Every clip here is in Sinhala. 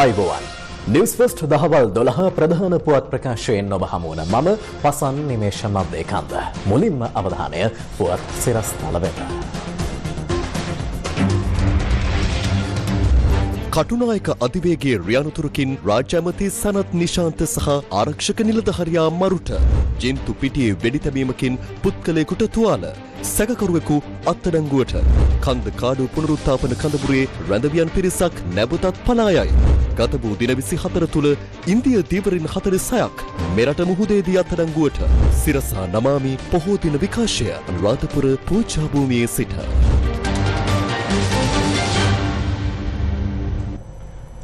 අයිබෝවන් न्यूज़ फर्स्ट दहवल दोलह प्रधान पुआत प्रकाशेन नवहामून मम पसन निमेश मद्देकांत मुलिम अवधानय पुआत सिरस्थलवेत කටුනායක අධිවේගයේ රියනතුරුකින් රාජ්‍ය ඇමති සනත් නිශාන්ත සහ ආරක්ෂක නිලධාරියා මරුට ජින්තු පිටියේ වෙඩි තැබීමකින් පුත්කලේකට තුවාල සැකකරුවෙකු අත්අඩංගුවට කන්දකාඩු පුනරුත්ථාපන කඳවුරේ රැඳවියන් පිරිසක් නැවතත් පලා යයි ගත වූ දින 24 තුල ඉන්දියා දීවරින් 46ක් මෙරට මුහුදේදී අත්අඩංගුවට සිරසා නමාමි පොහෝ දින විකාශය අනුරාධපුර පූජා භූමියේ සිට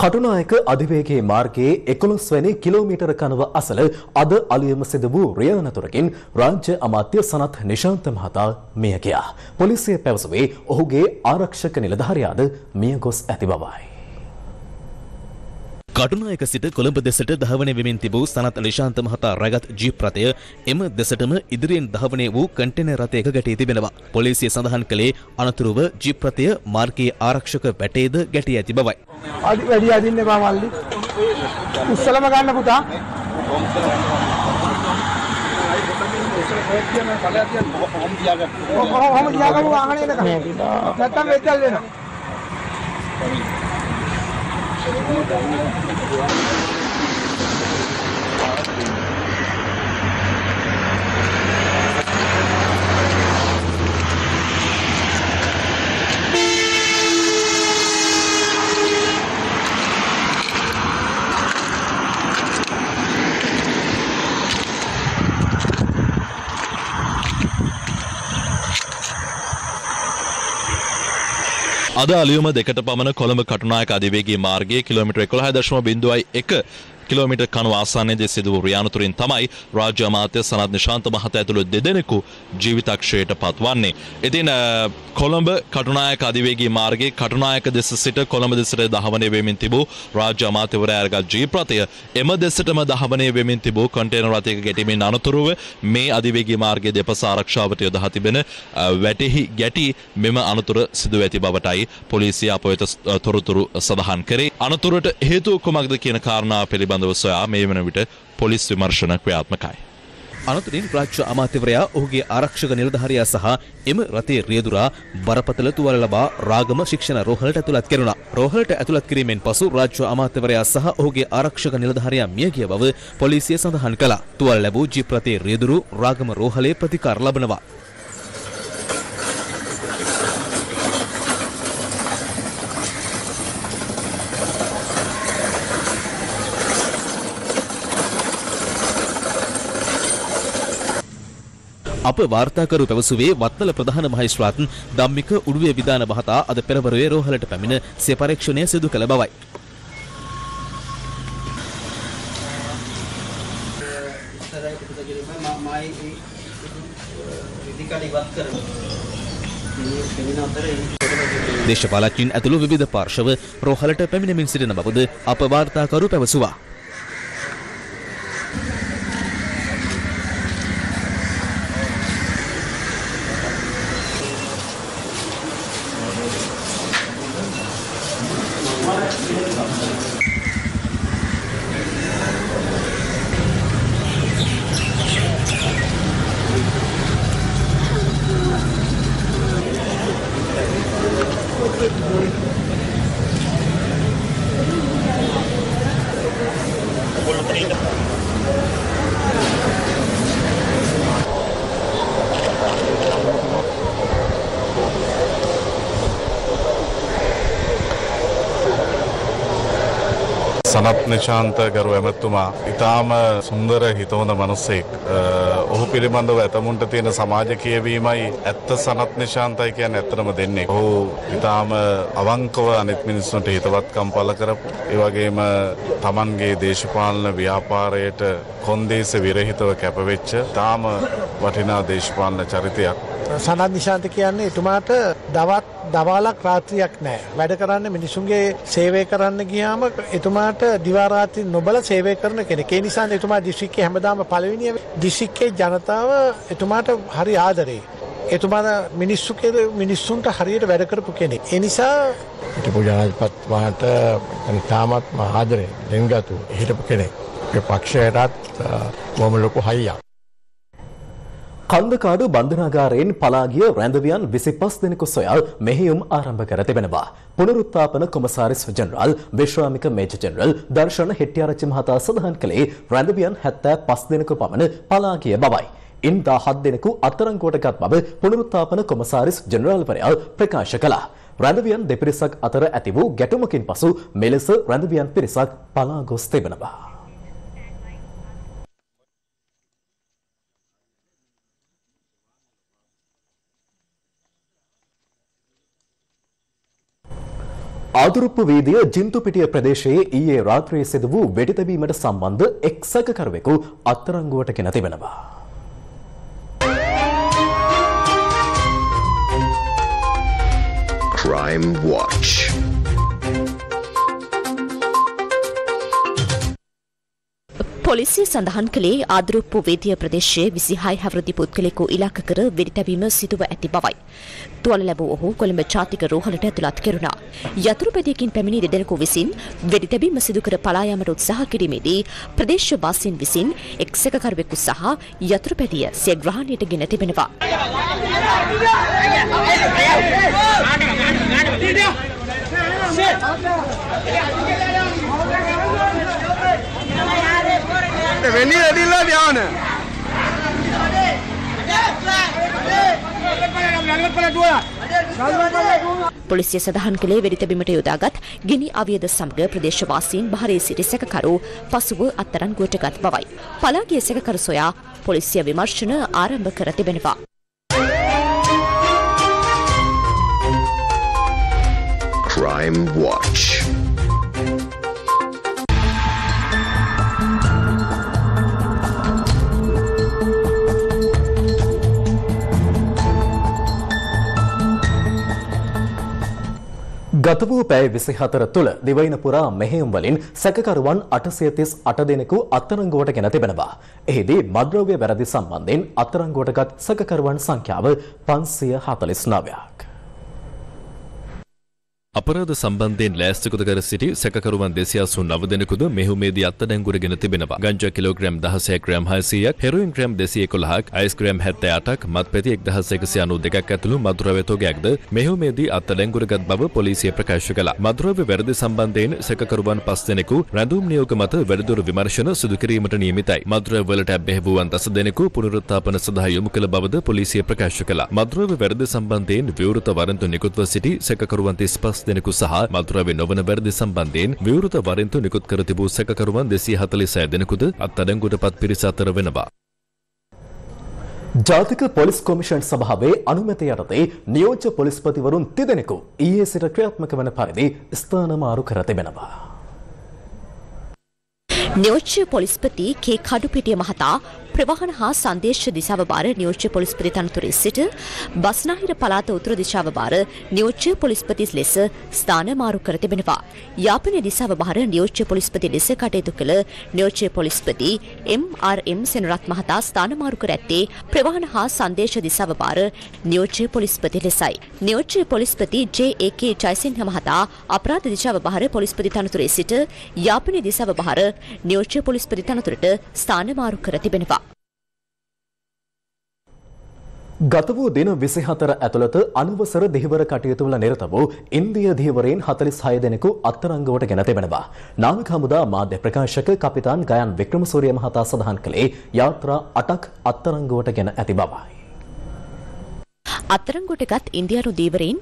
කටුනායක අධිවේගයේ මාර්ගයේ 11 වෙනි කිලෝමීටර කනව අසල අද අලුයම සිදු වූ රියනතුරකින් රාජ්‍ය අමාත්‍ය සනත් නිශාන්ත මහතා මිය ගියා. පොලිසිය පැවසුවේ ඔහුගේ ආරක්ෂක නිලධාරියාද මිය ගොස් ඇති බවයි. කටුනායක සිට කොළඹ දෙසට ධාවනය වෙමින් තිබූ සනත් නිශාන්ත මහතා රැගත් ජීප් රථය එම දෙසටම ඉදිරියෙන් ධාවනය වූ කන්ටේනර් රථයක ගැටී තිබෙනවා. පොලිසිය සඳහන් කළේ අනතුරුව ජීප් රථය මාර්ගයේ ආරක්ෂක වැටේද ගැටී ඇති බවයි. වැඩි අදින්න එපා මල්ලි. උස්සලම ගන්න පුතා. කොහොම ගියාගම වාහනේ එනකම්. නැත්තම් වෙදල් වෙනවා. අද අලුයම දෙකට පමණ කොළඹ කටුනායක අධිවේගී මාර්ගයේ කිලෝමීටර් 11.1 කිලෝමීටර් කණුව ආසන්නයේදී සිදු වූ රියනතුරින් තමයි රාජ්‍ය අමාත්‍ය සනත් නිශාන්ත මහතා ඇතුළු දෙදෙනෙකු ජීවිතක්ෂයට පත්වන්නේ. ඉතින් කොළඹ කටුනායක අධිවේගී මාර්ගයේ කටුනායක දෙස සිට කොළඹ දෙසට දහවණය වෙමින් තිබූ රාජ්‍ය අමාත්‍යවරයා අරගත් ජීප් රථය එම දෙසටම දහවණය වෙමින් තිබූ කන්ටේනර් රථයක ගැටීමෙන් අනතුරුව මේ අධිවේගී මාර්ගයේ දෙපස ආරක්ෂාවට යොදා තිබෙන වැටෙහි ගැටි මෙම අනතුර සිදු ඇති බවටයි පොලිසිය අපොයට තොරතුරු සඳහන් කරේ. අනතුරට හේතුව කුමක්ද කියන කාරණා පිළිබඳ සොයා මේ වන විට පොලිස් විමර්ශන ක්‍රියාත්මකයි. අනතුරින් රාජ්‍ය අමාත්‍යවරයා ඔහුගේ ආරක්ෂක නිලධාරියා සහ එම රථයේ රියදුරා බරපතල තුවාල ලබා රාගම ශික්ෂණ රෝහලට ඇතුළත් කෙරුණා. රෝහලට ඇතුළත් කිරීමෙන් පසු රාජ්‍ය අමාත්‍යවරයා සහ ඔහුගේ ආරක්ෂක නිලධාරියා මිය ගිය බව පොලිසිය සඳහන් කළා. තුවාල ලැබූ ජීප් රථයේ රියදුරු රාගම රෝහලේ ප්‍රතිකාර ලබනවා. අප වාර්තාකරු පැවසුවේ වත්තල ප්‍රධාන මහේස්ත්‍රාත් ධම්මික උඩුවේ විධාන මහතා අද පෙරවරුවේ රෝහලට පැමිණ සිය පරීක්ෂණය සිදු කළ බවයි. දේශපාලඥයින් ඇතුළු විවිධ පාර්ශව රෝහලට පැමිණෙමින් සිටින බවද අප වාර්තාකරු පැවසුවා. සනත් නිශාන්ත ගරු ඇමතුමා ඉතාම සුන්දර හිතවන මනුස්සෙක්. ඔහු පිළිබඳව ඇතමුන්ට තියෙන සමාජ කියවීමයි ඇත්ත සනත් නිශාන්තයි කියන්නේ ඇත්තම දෙන්නේ. ඔහු ඉතාම අවංකව අනිත් මිනිස්සුන්ට හිතවත්කම් පළ කරපු, ඒ වගේම Tamanගේ දේශපාලන ව්‍යාපාරයට කොන්දේසි විරහිතව කැපවෙච්ච ඉතාම වටිනා දේශපාලන චරිතයක්. සනත් නිශාන්ත කියන්නේ එතුමාට දවස් දවාලක් රාත්‍රියක් නෑ. වැඩ කරන්න මිනිසුන්ගේ සේවය කරන්න ගියාම එතුමාට දිවා රාත්‍රී නොබල සේවය කරන කෙනෙක්. ඒ නිසා එතුමා දිස්ත්‍රික්කයේ හැමදාම පළවෙනිය දිස්ත්‍රික්කයේ ජනතාව එතුමාට හරි ආදරේ. එතුමාලා මිනිස්සු කෙරේ මිනිස්සුන්ට හරියට වැඩ කරපු කෙනෙක්. ඒ නිසා හිටපු ජනාධිපති මහතාට තාමත් මා ආදරේ දෙන්ගතු හිටපු කෙනෙක්. ඒ පක්ෂයටත් බොහොම ලොකු හයියක්. කන්දකාඩු බන්ධනාගාරයෙන් පලා ගිය රැඳවියන් 25 දෙනෙකු සොයා මෙහෙයුම් ආරම්භ කර තිබෙනවා. පුනරුත්ථාපන කොමසාරිස් ජෙනරාල් විශ්‍රාමික මේජර් ජෙනරල් දර්ශන හෙට්ටිආරච්චි මහතා සඳහන් කළේ රැඳවියන් 75 දෙනෙකු පමණ පලා ගිය බවයි. इन 17 दिन को अतरंगोट का बाबे पुनरुत्थापन कोमसारिस जनरल पर्याल प्रकाश कला रंधवियन देपरिसक अतर अतिवु गेटुमकिन पसु मेलेस रंधवियन परिसक पालागोस्ते बनबा आदुरुप्पु वीदिय जिंतुपिटिय प्रदेशයේ ඊයේ රාත්‍රියේ සිදුවූ වෙඩිතැබීමට සම්බන්ධ එක්සකකරුවෙකු අතරංගුවට ගෙන තිබෙනවා. Crime Watch. පොලිසිය සඳහන් කළේ ආදරුප්පු වේදිය ප්‍රදේශයේ 26 හැවිරිදි පුද්ගලයෙකු ඉලක්ක කර වෙඩි තැබීම සිදුව ඇති බවයි. තුවාල ලැබූ ඔහු කොළඹ ජාතික රෝහලට ඇතුළත් කෙරුණා. යතුරු පෙදියකින් පැමිණි දෙදෙනෙකු විසින් වෙඩි තැබීම සිදු කර පලා යාමට උත්සාහ කිරීමේදී ප්‍රදේශවාසීන් විසින් එක්සකකරුවෙකු සහ යතුරු පෙදිය සිය ග්‍රහණයට ගෙන තිබෙනවා. Venite di là, Diana! පොලිසිය සඳහන් කළේ වෙඩි තැබීමට යොදාගත් ගිනි අවියද සමග ප්‍රදේශවාසීන් බහරේ සිටි සැකකරු පසුව අත්අඩංගුවටගත් බවයි. පලා ගිය සැකකරු සොයා පොලිසිය විමර්ශන ආරම්භ කර තිබෙනවා. Crime Watch. गत वू पै 24 तुल दिवैनपुरा मेहेयुम वलिन सैककरुवन 838 देनेकु අත්අඩංගුවට ගෙන තිබෙනවා. එෙහිදී මද්ද්‍රව්‍ය වැරදි සම්බන්ධයෙන් අත්අඩංගුවටගත් සැකකරුවන් සංඛ්‍යාව 549ක්. අපරාධ සම්බන්ධයෙන් ලෑස්තිකත කර සිටි සැකකරුවන් 289 දෙනෙකුද මෙහෙයුමේදී අත්අඩංගුවට ගෙන තිබෙනවා. ගංජා කිලෝග්‍රෑම් 16 ග්‍රෑම් 600ක්, හෙරොයින් ග්‍රෑම් 211ක්, අයිස් ග්‍රෑම් 78ක්, මත්පැති 1192ක් ඇතුළු මද්ද්‍රව්‍ය තොගයක්ද මෙහෙයුමේදී අත්අඩංගුවටගත් බව පොලිසිය ප්‍රකාශ කළා. මද්ද්‍රව්‍ය වැරදි සම්බන්ධයෙන් සැකකරුවන් 5 දෙනෙකු රැඳවුම් නියෝග මත වැඩිදුර විමර්ශන සිදු කිරීමට නියමිතයි. මද්ද්‍රව්‍යවලට ඇබ්බැහි වූවන් 10 දෙනෙකු පුනරුත්ථාපන සඳහා යොමු කළ බවද පොලිසිය ප්‍රකාශ කළා. මද්ද්‍රව්‍ය වැරදි සම්බන්ධයෙන් විවෘත වරන්තු නිකුත්ව සිටි සැකකරුවන් 35 දෙනෙකු සහ මද්ද්‍රව්‍ය නොවන වැරදි සම්බන්ධයෙන් විවෘත වරෙන්තු නිකුත් කර තිබූ සැකකරුවන් 246 දෙනෙකුද අත්අඩංගුවටපත් පිරිස අතර වෙනවා. ජාතික පොලිස් කොමිෂන් සභාවේ අනුමැතිය යටතේ නියෝජ්‍ය පොලිස්පතිවරුන් 30 දෙනෙකු ඊයේ සිට ක්‍රියාත්මක වන පරිදි ස්ථානමාරු කර තිබෙනවා. නියෝජ්‍ය පොලිස්පති කේ කඩුපිටිය මහතා ප්‍රවාහන හා සංදේශ දිශාව බාර නියෝජ්‍ය පොලිස්පති තනතුරේ සිට බස්නාහිර පළාත උතුර දිශාව බාර නියෝජ්‍ය පොලිස්පති ලෙස ස්ථාන මාරු කර තිබෙනවා. යාපනයේ දිශාව බාර නියෝජ්‍ය පොලිස්පති ලෙස කටයුතු කළ නියෝජ්‍ය පොලිස්පති එම්.ආර්.එම්. සෙනරත් මහතා ස්ථාන මාරු කර ඇත්තේ ප්‍රවාහන හා සංදේශ දිශාව බාර නියෝජ්‍ය පොලිස්පති ලෙසයි. නියෝජ්‍ය පොලිස්පති ජේ.ඒ.කේ. ජයසිංහ මහතා අපරාධ දිශාව බාර පොලිස්පති තනතුරේ සිට යාපනයේ දිශාව බාර නියෝජ්‍ය පොලිස්පති තනතුරට ස්ථාන මාරු කර තිබෙනවා. ගත වූ දින 24 ඇතුළත අනවසර දෙහිවර කටයුතු වල නිරත වූ ඉන්දිය දෙහිවරයන් 46 දෙනෙකු අත්අඩංගුවට ගෙන තිබෙනවා. නාවික හමුදා මාධ්‍ය ප්‍රකාශක කපිතාන් ගයන් වික්‍රමසූරිය මහතා සඳහන් කළේ යාත්‍රා 8ක් අත්අඩංගුවට ගෙන ඇති බවයි. අත්අඩංගුවටගත් ඉන්දියානු දීවරයන්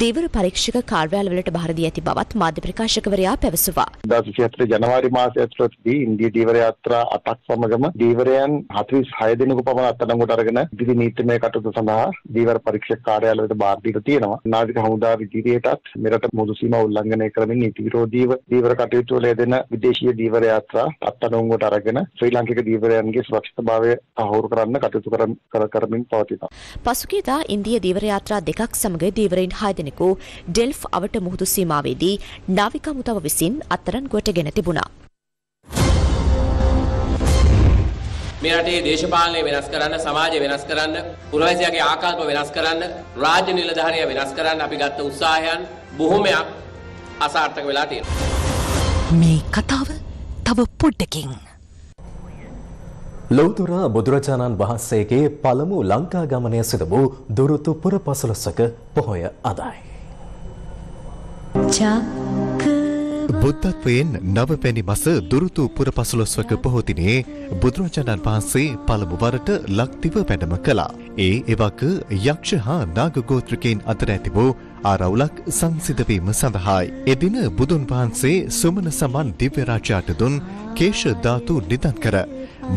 දීවර පරීක්ෂක කාර්යාලවලට බාර දී ඇති බවත් මාධ්‍ය ප්‍රකාශකවරයා පැවසුවා. 2024 ජනවාරි මාසයේ ඇතුළතදී ඉන්දිය දීවර යාත්‍රා 8ක් සමගම දීවරයන් 46 දෙනෙකු පමණ අත්අඩංගුවට අරගෙන ඉදිරි නීතිමය කටයුතු සඳහා දීවර පරීක්ෂක කාර්යාලවලට බාර දීලා තියෙනවා. නාවික හමුදා විධියටත් මෙරට මුදු සීමා උල්ලංඝනය කරමින් නීති විරෝධීව දීවර කටයුතු වල යෙදෙන විදේශීය දීවර යාත්‍රා අත්අඩංගුවට අරගෙන ශ්‍රී ලාංකික දීවරයන්ගේ සුරක්ෂිතභාවය තහවුරු කරන්න කටයුතු කරමින් පවතිනවා. පසුගියදා ඉන්දිය දීවර යාත්‍රා දෙකක් සමග දීවරයන් 6 දෙනෙකු ඩෙල්ෆ් අවට මුහුදු සීමාවේදී නාවික හමුදාව විසින් අත්අඩංගුවට ගෙන තිබුණා. මෙරටේ දේශපාලනය වෙනස් කරන්න, සමාජය වෙනස් කරන්න, පුරවැසියාගේ ආකල්ප වෙනස් කරන්න, රාජ්‍ය නිලධාරියා වෙනස් කරන්න අපි ගත්ත උත්සාහයන් බොහොමයක් අසාර්ථක වෙලා තියෙනවා. මේ කතාව තව පොඩ්ඩකින් ලෞතර බුදුරජාණන් වහන්සේගේ පළමු ලංකා ගමනය සිදු වූ දුරුතු පුර පසළොස්වක පොහොය අදයි. බුද්ධත්වයෙන් නවවැනි මස දුරුතු පුර පසළොස්වක පොහොතිනේ බුදුරජාණන් වහන්සේ පළමු වරට ලක්දිව වැඩම කළා. ඒ එවක යක්ෂ හා නාග ගෝත්‍රිකයන් අතර ඇති වූ ආරවුලක් සංසිද්ධ වීම සඳහායි. එදින බුදුන් වහන්සේ සුමන සමන් දිව්‍ය රාජාට දුන් කේශ ධාතු නිදන් කර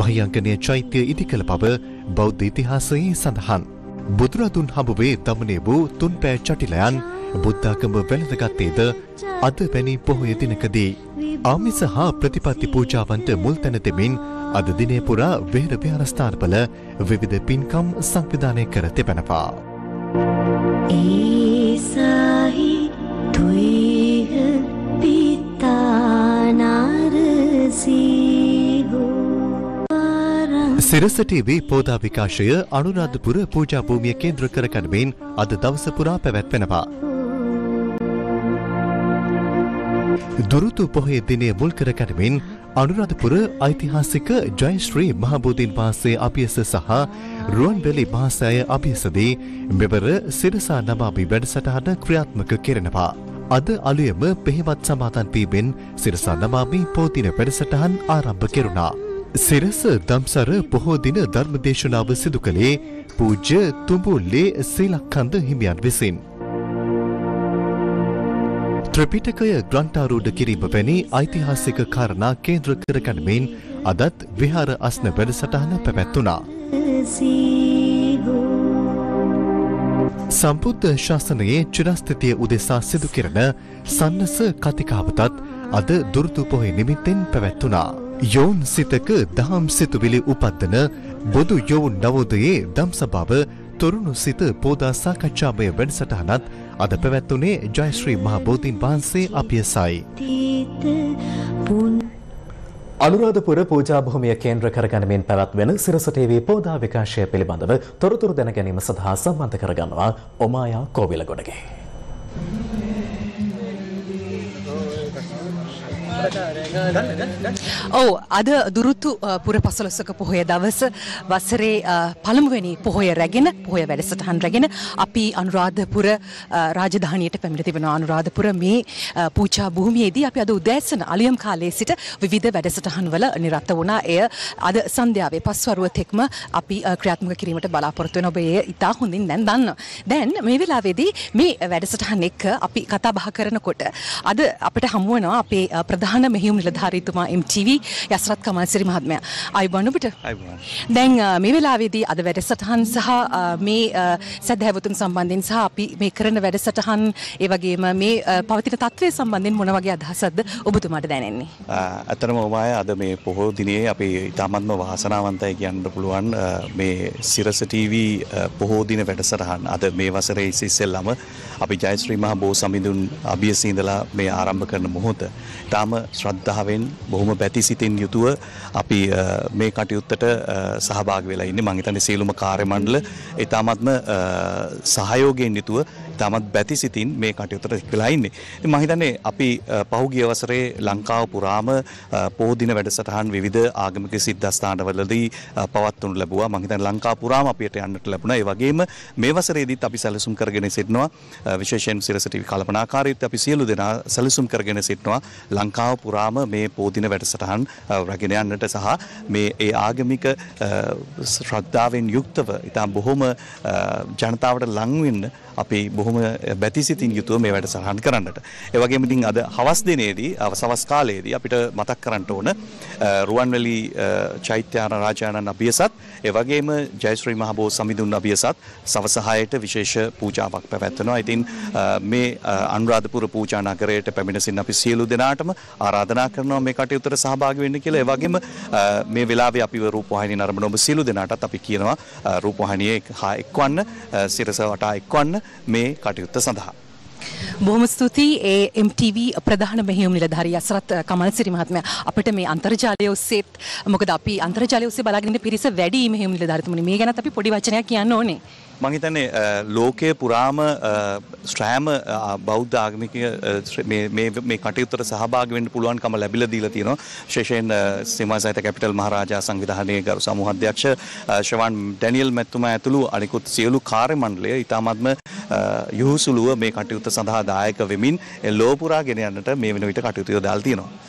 මහියංගනීය චෛත්‍ය ඉදිකළ බව බෞද්ධ ඉතිහාසයේ සඳහන්. බුදුරදුන් හමුවේ දමනය වූ තුන්පෑ චටිලයන් බුද්ධාගම වැළඳගත්තේද අද වැනි පොහොය දිනකදී. ආමිස හා ප්‍රතිපත්ති පූජාවන්ට මුල් තැන දෙමින් අද දිනේ පුරා වෙහෙර විහාරස්ථානවල විවිධ පින්කම් සංවිධානය කර තිබෙනවා. සිරස TV පෝදා විකාශය අනුරාධපුර පූජා භූමිය කේන්ද්‍ර කරගනිමින් අද දවස පුරා පැවැත්වෙනවා. දුරුතු පොහොය දිනය මුල් කරගනිමින් අනුරාධපුර ඓතිහාසික ජයශ්‍රී මහබෝධීන් වහන්සේ අභියස සහ රුවන්වැලි මහසෑය අභියසදී මෙවර සිරසා නමාමි වැඩසටහන ක්‍රියාත්මක කෙරෙනවා. අද අලුයම පෙහෙවත් සමාදන් වීමෙන් සිරසා නමාමි පෝදින වැඩසටහන් ආරම්භ කෙරුණා. සිරස දම්සර පොහෝ දින ධර්මදේශනාව සිදු කළේ පූජ්‍ය තුඹුල්ලේ සීලක්ඛන්ද හිමියන් විසින්. ත්‍රිපිටකය ග්‍රන්ථාරූඪ කිරීම වැනි ඓතිහාසික කාරණා කේන්ද්‍ර කරගනිමින් අදත් විහාර අස්න වැඩසටහන පැවැත්වුණා. සම්බුද්ධ ශාසනයේ චිරස්ථිතිය උදෙසා සිදු කෙරෙන සන්නස කතිකාවතත් අද දුරුතු පොහොය නිමිත්තෙන් පැවැත්වුණා. යෝන් සිතක දහම් සිතුවිලි උපද්දන බොදු යෝන් නවෝදයේ දම්සභාව තොරුණු සිත පෝදා සාකච්ඡාමය වැඩසටහනත් අද පැවැත්වුණේ ජයශ්‍රී මහබෝධීන් වහන්සේ අභියසයි. අනුරාධපුර පූජා භූමිය කේන්ද්‍ර කරගනිමින් පැවැත්වෙන සිරස TV පෝදා විකාශය පිළිබඳව තොරතුරු දැන ගැනීම සඳහා සම්බන්ධ කරගන්නවා ඔමායා කෝවිලගොඩගේ. අද දුරුතු පුර පසළොස්වක පොහොය දවස වසරේ පළමුවෙනි පොහොය රැගෙන පොහොය වැඩසටහන් රැගෙන අපි අනුරාධපුර රාජධානියට පැමිණ තිබෙනවා. අනුරාධපුර මේ පූජා භූමියේදී අපි අද උදෑසන අලුයම් කාලයේ සිට විවිධ වැඩසටහන්වල නිරත වුණා. එය අද සන්ධ්‍යාවේ පස්වරුව තෙක්ම අපි ක්‍රියාත්මක කිරීමට බලාපොරොත්තු වෙන ඔබ ඒ ඉතා හොඳින් දැන් දන්නවා. දැන් මේ වෙලාවේදී මේ වැඩසටහන් එක්ක අපි කතා බහ කරනකොට අද අපිට හමු වෙනවා අපේ ප්‍රධාන මෙහිුම් නිලධාරීතුමා MTV යසරත් කමල්සිරි මහත්මයා. අයිබෝන් ඔබට. අයිබෝන්. දැන් මේ වෙලාවේදී අද වැඩසටහන් සහ මේ සදහැවතුන් සම්බන්ධයෙන් සහ අපි මේ කරන වැඩසටහන් ඒ වගේම මේ පවතින තත්ත්වය සම්බන්ධයෙන් මොන වගේ අදහසක්ද ඔබතුමාට දැනෙන්නේ? අතරම ඔබාය අද මේ පොහොය දිනේ අපි ඉතාමත්ම වාසනාවන්තයි කියන්න පුළුවන් මේ සිරස TV පොහොය දින වැඩසටහන අද මේ වසරේ ඉස්සෙල්ලාම අපි ජයශ්‍රී මහ බෝසමිඳුන් අභියසේ ඉඳලා මේ ආරම්භ කරන මොහොත. ඊටාම ශ්‍රද්ධාවෙන් බොහොම පැතිසිතින් යුතුව අපි මේ කටයුත්තට සහභාගී වෙලා ඉන්නේ. මම හිතන්නේ සියලුම කාර්ය මණ්ඩල ඊටාත්ම සහයෝගයෙන් යුතුව ඊටාත්ම පැතිසිතින් මේ කටයුත්තට එක්වලා ඉන්නේ. ඉතින් මම හිතන්නේ අපි පහුගිය වසරේ ලංකාව පුරාම පොහොය දින වැඩසටහන් විවිධ ආගමික සිද්ධාස්ථානවලදී පවත්වනු ලැබුවා. මම හිතන්නේ ලංකාව පුරාම අපිට යන්නට ලැබුණා. ඒ වගේම මේ වසරේදීත් අපි සැලසුම් කරගෙන සිටිනවා. විශේෂයෙන් සිරස TV කල්පනාකාරීත්වය අපි සියලු දෙනා සැලසුම් කරගෙන සිටිනවා. ලංකාව පුරාම මේ පෝදින වැඩසටහන් රැගෙන යන්නට සහ මේ ඒ ආගමික ශ්‍රද්ධාවෙන් යුක්තව ඉතාම බොහොම ජනතාවට ලං වෙන්න අපි බොහොම බැතිසිතින් යුතුව මේ වැඩසටහන් කරන්නට. ඒ වගේම ඉතින් අද හවස් දිනේදී සවස් කාලයේදී අපිට මතක් කරන්න ඕන රුවන්වැලි චෛත්‍යාන රාජානන් අභියසත් ඒ වගේම ජයශ්‍රී මහබෝ සමිඳුන් අභියසත් සවස 6ට විශේෂ පූජාවක් පැවැත්වෙනවා. ඉතින් මේ අනුරාධපුර පූජා නගරයට පැමිණ සිටින අපි සියලු දෙනාටම ආරාධනා කරනවා මේ කටයුත්තට සහභාගී වෙන්න කියලා. ඒ වගේම මේ වෙලාවේ අපිව රූපවාහිනිය නරඹන ඔබ සියලු දෙනාටත් අපි කියනවා රූපවාහිනියේ එක්වන්න, සිරස වටා එක්වන්න මේ කටයුත්ත සඳහා. බොහොම ස්තුතියි ඒ MTV ප්‍රධාන මෙහෙයුම් නිලධාරී අසරත් කමල්සිරි මහත්මයා අපිට මේ අන්තර්ජාලය ඔස්සේ මොකද අපි අන්තර්ජාලය ඔස්සේ බලාගෙන ඉන්න පිරිස වැඩි මෙහෙයුම් නිලධාරීතුමනි මේ ගැනත් අපි පොඩි වචනයක් කියන්න ඕනේ මම හිතන්නේ ලෝකයේ පුරාම ස්ත්‍රාම බෞද්ධ ආගමික මේ කටයුත්තට සහභාගී වෙන්න පුළුවන්කම ලැබිලා දීලා තියෙනවා විශේෂයෙන් සීමා සහිත කැපිටල් මහරජා සංවිධානයේ ගරු සමූහ අධ්‍යක්ෂ ශ්‍රවන් ඩැනියෙල් මැතිතුමා ඇතුළු අනිකුත් සියලු කාර්ය මණ්ඩලය ඊටාත්ම යහුසුලුව මේ කටයුත්ත සඳහා දායක වෙමින් ලෝ පුරා ගෙන යන්නට මේ වෙන විට කටයුතු යොදාලා තියෙනවා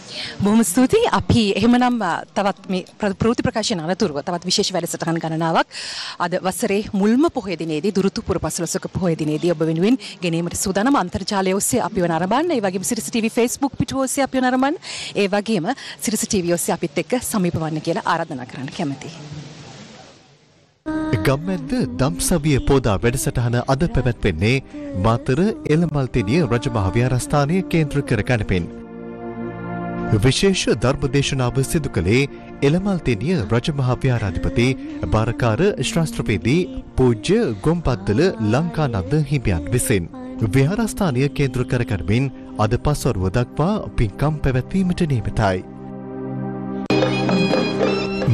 බොහොම ස්තුතියි අපි එහෙමනම් තවත් මේ ප්‍රවෘත්ති ප්‍රකාශන අනතුරුව තවත් විශේෂ වැඩසටහන් ගණනාවක් අද වසරේ මුල්ම පොහොය දිනේදී දුරුතුපුර 15ක පොහොය දිනේදී ඔබ වෙනුවෙන් ගෙනීමට සූදානම් අන්තර්ජාලය ඔස්සේ අපිව නරඹන්න. ඒ වගේම සිරිස ටීවී Facebook පිටුව ඔස්සේ අපිව නරඹන්න. ඒ වගේම සිරිස ටීවී ඔස්සේ අපිත් එක්ක සමීප වන්න කියලා ආරාධනා කරන්න කැමතියි. ගම්මැද්ද දම්සවිය පෝදා වැඩසටහන අද පැවැත්වෙන්නේ මාතර එළමල්තෙණිය රජමහා විහාරස්ථානය කේන්ද්‍ර කරගෙනපෙන්. විශේෂ ධර්මදේශනාව සිදු කළේ එළමල්තෙණිය රජමහා විහාරාධිපති බාරකාර ශාස්ත්‍රවේදී පූජ්‍ය ගොම්පත්තල ලංකානන්ද හිමියන් විසින් විහාරස්ථානය කේන්ද්‍ර කරගෙනමින් අද පස්වරුව දක්වා පින්කම් පැවැත්වීමට නියමිතයි.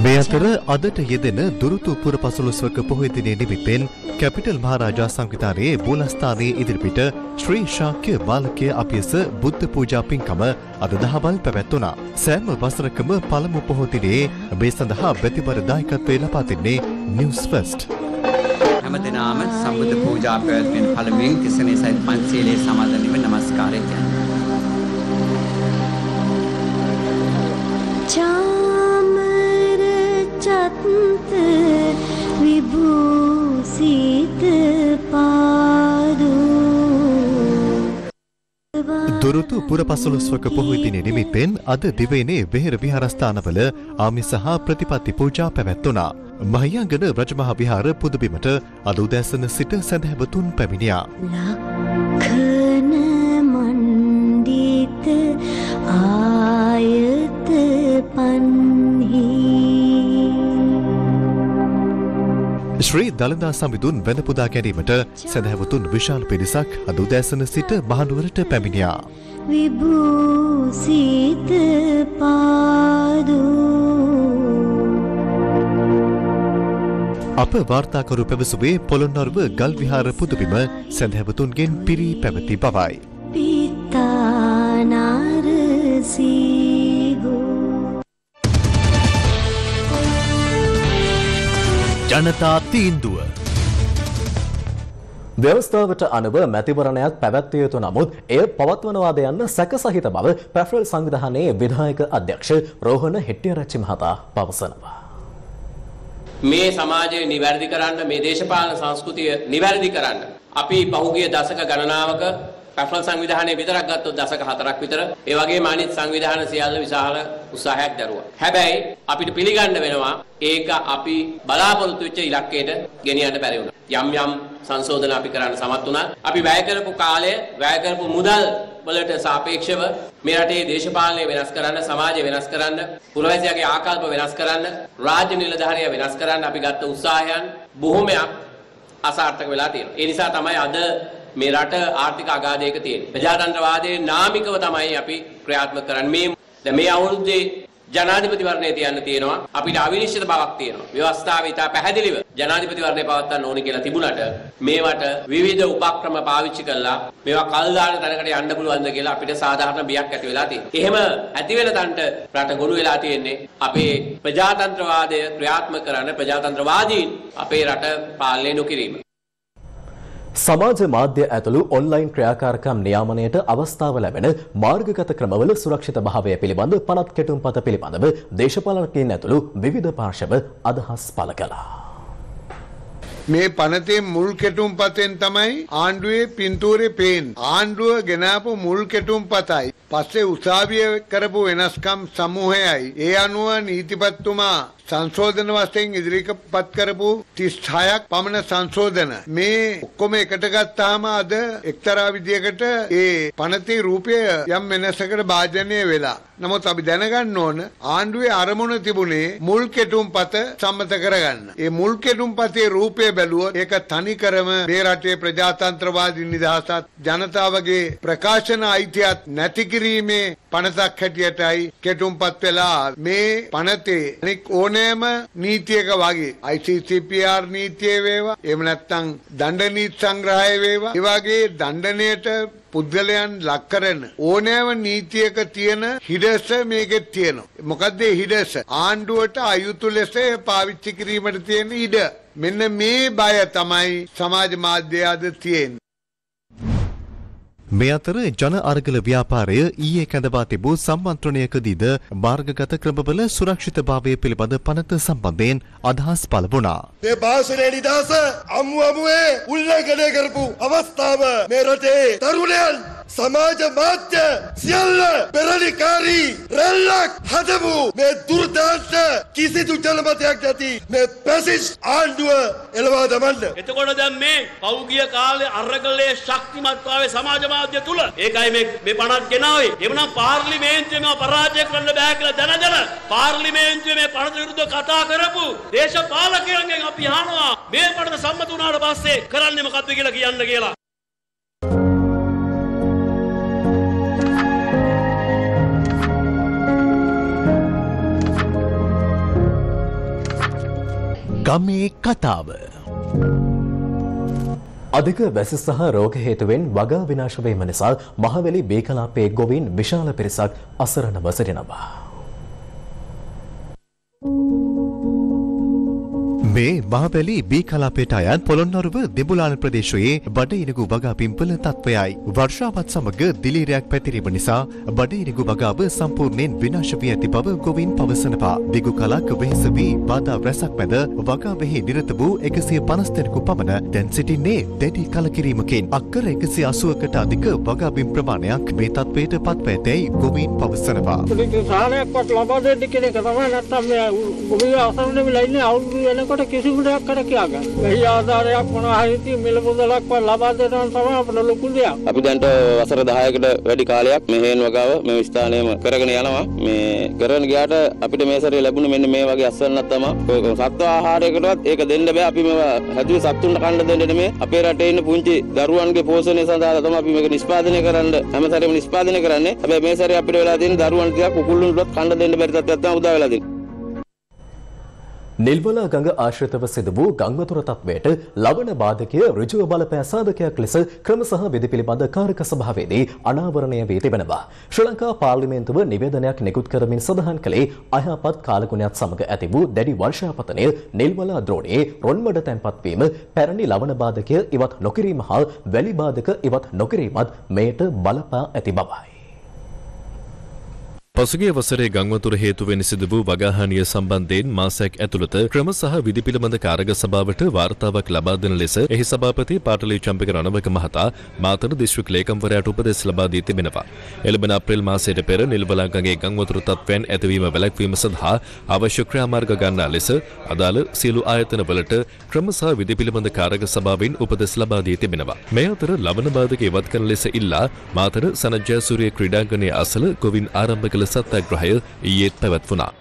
මේ අතර අදට යෙදෙන දුරුතුපුර 15වක පොහොය දිනයේ නිමිත්තෙන් කැපිටල් මහරජා සංවිධානයේ මූලස්ථානයේ ඉදිරිපිට ශ්‍රී ශාක්‍ය බාලකයේ අපියස බුද්ධ පූජා පින්කම අද දහවල් පැවැත්වුණා. සෑම වසරකම පළමු පොහොය දිනයේ මේ සඳහා ප්‍රතිපර දායකත්වය ලබා දෙන්නේ නිවුස් ෆස්ට්. හැමදෙනාම සම්බුද්ධ පූජා පැවැත්වෙන පළමුවෙන් තිසරණේ සහිත පංචශීලයේ සමාදන් වීම নমස්කාරය කියනවා. දුරුතුපුර 15වක පොහොය දිනයේ නිමිත්තෙන් අද දිවයිනේ වෙහෙර විහාරස්ථානවල ආමිස සහ ප්‍රතිපත්ති පූජා පැවැත්වුණා. මහියංගන රජමහා විහාර පුදුබිමට අද උදෑසන සිට සඳහැව 3 පැමිණියා. ලක්ඛන මණ්ඩිත ආයත පන්හි ශ්‍රී දළදා සමිඳුන් වැඳ පුදා ගැනීමට සැදැහැවතුන් විශාල පිරිසක් අද උදෑසන සිට මහනුවරට පැමිණියා. විභූසිත පාදු අප වාර්තාකරු පැවසුවේ පොළොන්නරුව ගල් විහාර පුදුබිම සැදැහැවතුන්ගෙන් පිරී පැවති බවයි. ජනතා තීන්දුව ව්‍යවස්ථාවට අනුව මැතිවරණයක් පැවැත්විය යුතු නමුත් එය පවත්වනවාද යන්න සැක සහිත බව පැෆරල් සංවිධානයේ විධායක අධ්‍යක්ෂ රෝහණ හෙට්ටිආරච්චි මහතා පවසනවා. මේ සමාජය නිවැරදි කරන්න මේ දේශපාලන සංස්කෘතිය නිවැරදි කරන්න අපි පහුගිය දශක ගණනාවක පැෆරල් සංවිධානයේ විතරක් ගත්තොත් දශක 4ක් විතර ඒ වගේම අනිත් සංවිධාන සියල්ල විශාල උත්සාහයක් දරුවා. හැබැයි අපිට පිළිගන්න වෙනවා ඒක අපි බලාපොරොත්තු වෙච්ච ඉලක්කයට ගෙනියන්න බැරි වුණා. යම් යම් සංශෝධන අපි කරන්න සමත් වුණා. අපි වැය කරපු කාලය, වැය කරපු මුදල් වලට සාපේක්ෂව මේ රටේ දේශපාලනය වෙනස් කරන්න, සමාජය වෙනස් කරන්න, පුරවැසියාගේ ආකල්ප වෙනස් කරන්න, රාජ්‍ය නිලධාරියා වෙනස් කරන්න අපි ගත්ත උත්සාහයන් බොහොමයක් අසාර්ථක වෙලා තියෙනවා. ඒ නිසා තමයි අද මේ රට ආර්ථික අගාධයක තියෙන්නේ. ප්‍රජාතන්ත්‍රවාදයේ නාමිකව තමයි අපි ක්‍රියාත්මක කරන්නේ. මේ අවුරුද්දේ ජනාධිපතිවරණය තියන්න තියෙනවා අපිට අවිනිශ්චිත බවක් තියෙනවා ව්‍යවස්ථාවේ ඉතා පැහැදිලිව ජනාධිපතිවරණය පවත්වන්න ඕනේ කියලා තිබුණාට මේවට විවිධ උපක්‍රම පාවිච්චි කරලා මේවා කල් දාන තැනකට යන්න පුළුවන්ද කියලා අපිට සාධාරණ බියක් ඇති වෙලා තියෙනවා. එහෙම ඇති වෙන තැනට රට ගොනු වෙලා තියෙන්නේ අපේ ප්‍රජාතන්ත්‍රවාදය ක්‍රියාත්මක කරන ප්‍රජාතන්ත්‍රවාදීන් අපේ රට පාලනය නොකිරීම. සමාජ මාධ්‍ය ඇතුළු ඔන්ලයින් ක්‍රියාකාරකම් නියාමනයට අවස්ථාව ලැබෙන මාර්ගගත ක්‍රමවල සුරක්ෂිත භාවය පිළිබඳ පනත් කෙටුම්පත පිළිබඳව දේශපාලකයන් ඇතුළු විවිධ පාර්ශව අදහස් පළ කළා. මේ පනතේ මුල් කෙටුම්පතෙන් තමයි ආණ්ඩුවේ පින්තූරේ පේන්නේ. ආණ්ඩුව ගෙනාපු මුල් කෙටුම්පතයි. පස්සේ උසාවිය කරපු වෙනස්කම් සමූහයයි. ඒ අනුව නීතිපතිතුමා संशोधन इद्रीक पत्कू तिष्ठाया पमन संशोधन मे ඔක්කොම එකට ගත්තාම අද එක්තරා විදියකට ඒ පනතේ රූපය යම් වෙනසකට භාජනය වෙලා. නමුත් අපි දැනගන්න ඕන ආණ්ඩුවේ අරමුණ තිබුණේ මුල් කෙටුම්පත සම්මත කරගන්න. ඒ මුල් කෙටුම්පතේ රූපය බැලුවොත් ඒක තනිකරම මේ රටේ ප්‍රජාතන්ත්‍රවාදී නිදහසත් ජනතාවගේ ප්‍රකාශන අයිතියත් නැති කිරීමේ පනතක් හැටියටයි කෙටුම්පත් වෙලා මේ පනතේ අනික් ඕනෑම නීතියක වගේ ICCPR නීතිය වේවා එහෙම නැත්නම් දණ්ඩ සංග්‍රහය වේවා ඒ වගේ දණ්ඩණයට පුද්ගලයන් ලක් කරන ඕනෑම නීතියක තියෙන හිඩස මේකෙත් තියෙනවා. මොකද ඒ හිඩස ආණ්ඩුවට අයුතු ලෙස පාවිච්චි කිරීමට තියෙන ඉඩ. මෙන්න මේ බය තමයි සමාජ මාධ්‍ය අද තියෙන්නේ. මේ අතර ජන අරගල ව්‍යාපාරය ඊයේ කැඳවා තිබූ සම්මන්ත්‍රණයකදීද මාර්ගගත ක්‍රමවල සුරක්ෂිතභාවය පිළිබඳ පනත සම්බන්ධයෙන් අදහස් පළ වුණා. මේ පාසලේ නිදහස අමුමුවේ උල්ලංඝනය කරපු අවස්ථාව මේ රටේ තරුණයන් සමාජ මාධ්‍ය සියල්ල පෙරලිකාරී රැල්ලක් හදමු. මේ දුර්දාන්ත කිසිදු ජනමතයක් නැති මේ පැසිස්ට් ආණ්ඩුව එළවා දමන්න. එතකොට දැන් මේ පෞගිය කාලේ අරගලයේ ශක්තිමත්භාවය සමාජ තුල ඒකයි මේ පණක් ගෙනාවේ. එමුනම් පාර්ලිමේන්තුවේම පරාජය කරන්න බෑ කියලා දැනගෙන පාර්ලිමේන්තුවේ මේ පනත විරුද්ධව කතා කරපු දේශපාලකයන්ගෙන් අපි අහනවා මේ පනත සම්මත වුණාට පස්සේ කරන්නේ මොකද්ද කියලා කියන්න කියලා. ගමේ කතාව අධික වැස සහ රෝග හේතුවෙන් වගා විනාශ වීම නිසා මහවැලි බේකලාපයේ ගොවීන් විශාල පිරිසක් අසරණව සිටිනවා. මේ මහවැලි බේකලාපයට අයත් පොළොන්නරුව දෙඹුලාන ප්‍රදේශයේ බඩිනිගු වගා පිම්පල තත්ත්වයයි. වර්ෂාවත් සමග දිලීරයක් පැතිරීම නිසා බඩිනිගු වගාව සම්පූර්ණයෙන් විනාශ වී ඇති බව ගොවීන් පවසනවා. දිගු කලක් වෙහෙස වී බාධා රැසක් මැද වගාවෙහි නිරත වූ 150 දෙනෙකු පමණ දැන් සිටින්නේ දැඩි කලකිරීමකින්. අක්කර 180කට අධික වගාබිම් ප්‍රමාණයක් මේ තත්ත්වයට පත්ව ඇතැයි ගොවීන් පවසනවා. සහනයක්වත් ලබා දෙන්න කෙනෙක් තමයි නැත්තම් මේ ගොවිය අවසන් වෙලා ඉන්නේ අවුරුදු වෙනකොට කිසිම දෙයක් කර කියා ගන්න. මේ ආධාරයක් මොනවා හරි ඉතින් මිල මුදලක්වත් ලබා දෙනවා තමයි අපේ ලොකු දෙයක්. අපි දැන්ට වසර 10කට වැඩි කාලයක් මෙහෙන් වගාව මේ ස්ථානයේම කරගෙන යනවා. මේ කරගෙන ගියාට අපිට මේ සැරේ ලැබුණේ මෙන්න මේ වගේ අස්වැන්නක් තමයි. සත්ව ආහාරයකටවත් ඒක දෙන්න බෑ. අපි මේ හැදුවේ සත්තුන්ට කන්න දෙන්න නෙමෙයි. අපේ රටේ ඉන්න පුංචි දරුවන්ගේ පෝෂණය සඳහා තමයි අපි මේක නිෂ්පාදනය කරන්න හැම සැරේම නිෂ්පාදනය කරන්නේ. හැබැයි මේ සැරේ අපිට වෙලා තියෙන දරුවන් ටිකක් කුකුල්ලුන්ටවත් කන්න දෙන්න බැරි තත්ත්වයක් තමයි උදා වෙලා තියෙන්නේ. නිල්වල ගඟ ආශ්‍රිතව සිදු වූ ගංවතුර තත්වයට ලබන බාධකය ඍජුව බලපෑ සාධකයක් ලෙස ක්‍රම සහ විධි පිළිබඳ කාර්ක සභාවේදී අනාවරණය වී තිබෙනවා. ශ්‍රී ලංකා පාර්ලිමේන්තුව නිවේදනයක් නිකුත් කරමින් සඳහන් කළේ අයහපත් කාලගුණයත් සමග ඇති වූ දැඩි වර්ෂාපතනය නිල්වල ද්‍රෝණයේ රොන්මඩ තැන්පත් වීම, පැරණි ලවණ බාධකය ඉවත් නොකිරීම හා වැලි බාධක ඉවත් නොකිරීමත් මෙයට බලපා ඇති බවයි. පසුගිය වසරේ ගංවතුර හේතුවෙන් සිදු වූ වගාහානිය සම්බන්ධයෙන් මාසයක් ඇතුළත ක්‍රම සහ විධි පිළිබඳ කාර්ක සභාවට වාර්තාවක් ලබා දෙන ලෙස එහි සභාපති පාටලී චම්පික රණවක මහතා මාතර දිස්ත්‍රික් ලේකම්වරයාට උපදෙස් ලබා දී තිබෙනවා. එළඹෙන අප්‍රේල් මාසයට පෙර නිල්වලංගගේ ගංවතුර තත්ත්වයන් ඇතිවීම වැළැක්වීම සඳහා අවශ්‍ය ක්‍රියාමාර්ග ගන්නා ලෙස අදාළ සියලු ආයතනවලට ක්‍රම සහ විධි පිළිබඳ කාර්ක සභාවෙන් උපදෙස් ලබා දී තිබෙනවා. මේ අතර ලවණ බාධක ඉවත් කරන ලෙස ඉල්ලා මාතර සනජයසූරිය ක්‍රීඩාංගණයේ අසල ගොවින් ආරම්භ කළ සත්‍යාග්‍රහය ඊයේත් පැවැත්වුණා. රතු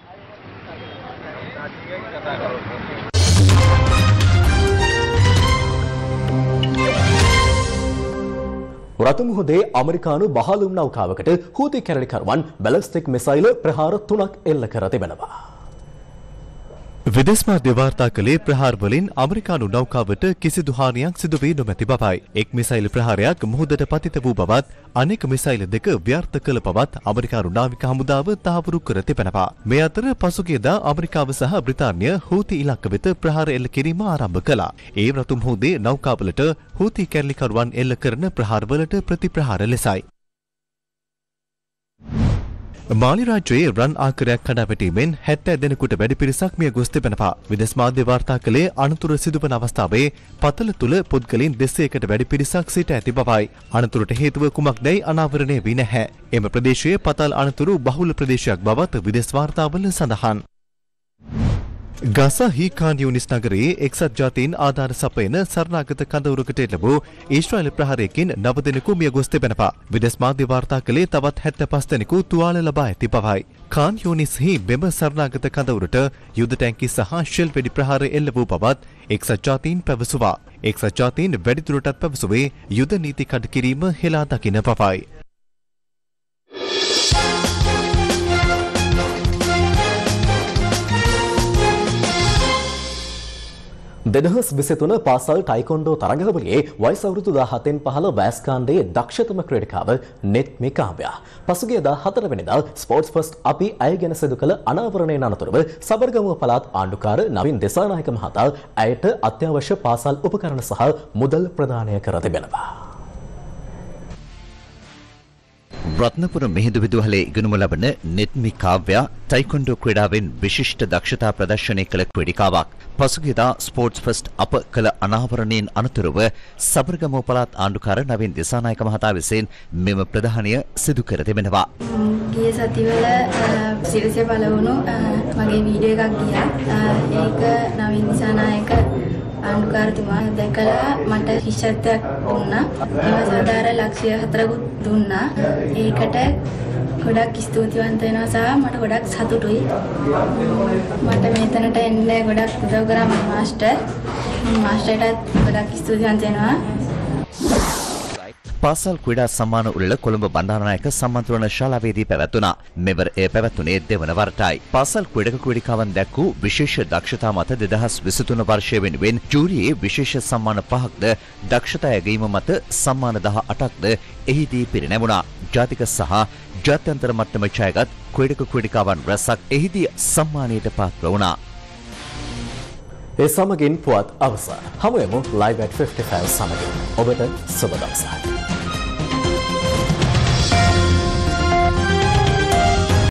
මුහුදේ ඇමරිකානු බහලුම් නෞකාවකට හූති කැරලිකරුවන් බැලස්ටික් මිසයිල ප්‍රහාර 3ක් එල්ල කර තිබෙනවා. විදේශ මාධ්‍ය වාර්තා කළේ ප්‍රහාර වලින් ඇමරිකානු නෞකාවට කිසිදු හානියක් සිදු වී නොමැති බවයි. එක් මිසයිල් ප්‍රහාරයක් මුහුදට පතිත වූ බවත් අනෙක් මිසයිල් දෙක ව්‍යර්ථ කළ බවත් ඇමරිකානු නාවික හමුදාව තහවුරු කර තිබෙනවා. මේ අතර පසුගියදා ඇමරිකාව සහ බ්‍රිතාන්‍ය හූති ඉලක්ක වෙත ප්‍රහාර එල්ල කිරීම ආරම්භ කළා. ඒ රතු මුහුදේ නෞකාවලට හූති කැරලිකරුවන් එල්ල කරන ප්‍රහාරවලට ප්‍රතිප්‍රහාර ලෙසයි. මාලි රාජ්‍යයේ රන් ආකරයක් කඩාවැටීමෙන් 70 දෙනෙකුට වැඩි පිරිසක් මිය ගොස් තිබෙනවා. විදේශ මාධ්‍ය වාර්තා කළේ අනතුර සිදුවන අවස්ථාවේ පතල තුල පුද්ගලයන් 200කට වැඩි පිරිසක් සිට ඇති බවයි. අනතුරට හේතුව කුමක්දයි අනාවරණය වී නැහැ. එම ප්‍රදේශයේ පතල් අනතුරු බහුල ප්‍රදේශයක් බවත් විදේශ වාර්තාවල සඳහන්. ගස හීකානියුනිස් නගරයේ එක්සත් ජාතීන් ආධාර සපයන සරණාගත කඳවුරකට එළඹූ ඊශ්‍රායෙල් ප්‍රහාරයකින් 9 දෙනෙකු මිය ගොස් තිබෙනවා. විදේශ මාධ්‍ය වාර්තා කළේ තවත් 75 දෙනෙකු තුවාල ලබා ඇති බවයි. කාන්යුනිස්හි මෙම සරණාගත කඳවුරට යුද ටැංකි සහ ෂෙල් වෙඩි ප්‍රහාර එල්ල වූ බවත් එක්සත් ජාතීන් පැවසුවා. එක්සත් ජාතීන් වැඩිදුරටත් පැවසුවේ යුද නීති කඩ කිරීම හෙලා දකින බවයි. දෙදහස් 23 පාසල් ටයිකොන්ඩෝ තරගවලියේ වයස අවුරුදු 17න් පහළ වයස්කාණ්ඩයේ දක්ෂතම ක්‍රීඩකාව නෙත්මි කාව්‍යා. පසුගිය 14 වෙනිදා ස්පෝර්ට්ස් ෆස්ට් අපි ඇය ගැන සිදු කළ අනාවරණය අනතුරුව සබරගමුව පළාත් ආණ්ඩුකාර නවින් දෙසානායක මහතා ඇයට අත්‍යවශ්‍ය පාසල් උපකරණ සහ මුදල් ප්‍රදානය කර තිබෙනවා. රත්නපුර මෙහෙදු විදුහලේ ඉගෙනුම ලබන නෙත්මි කාව්‍යා ටයිකොන්ඩෝ ක්‍රීඩාවෙන් විශිෂ්ට දක්ෂතා ප්‍රදර්ශනය කළ ක්‍රීඩිකාවක්. පසුගියදා ස්පෝර්ට්ස් ෆස්ට් අප කළ අනාවරණයෙන් අනතුරුව සබරගමුව පළාත් ආණ්ඩුකාර නවින් දිසානායක මහතා විසින් මෙම ප්‍රදානය සිදු කර තිබෙනවා. ගිය සතිවල සිරසේ බලවුණු මගේ වීඩියෝ එකක් ගියා. ඒක නවින් දිසානායක ආණ්ඩුකාරතුමා දැකලා මට හිෂත්යක් වුණා. ඒවා සාධාරණ ලක්ෂ්‍ය 4කුත් දුන්නා. ඒකට ගොඩක් ස්තුතිවන්ත වෙනවා සහ මට ගොඩක් සතුටුයි. මට මෙතනට එන්න ගොඩක් උදව් කරා මාස්ටර්ටත් ගොඩක් ස්තුතිවන්ත වෙනවා. පාසල් ක්‍රීඩා සම්මාන උළෙල කොළඹ බණ්ඩාරනායක සම්මන්ත්‍රණ ශාලාවේදී පැවැතුණා. මෙවර එය පැවැතුණේ දෙවන වරටයි. පාසල් ක්‍රීඩක ක්‍රීඩිකාවන් දැක්වූ විශේෂ දක්ෂතා මත 2023 වර්ෂය වෙනුවෙන් ජූරියේ විශේෂ සම්මාන 5ක්ද දක්ෂතා යැගීම මත සම්මාන 18ක්ද එහිදී පිරිනැමුණා. ජාතික සහ ජාත්‍යන්තර මට්ටම ජයගත් ක්‍රීඩක ක්‍රීඩිකාවන් රැසක් එහිදී සම්මානයට පාත්‍ර වුණා. ඒ සමගින් පුවත් අවසන්. හමුවෙමු live at 55 සමගින්. ඔබට සුබ දවසක්.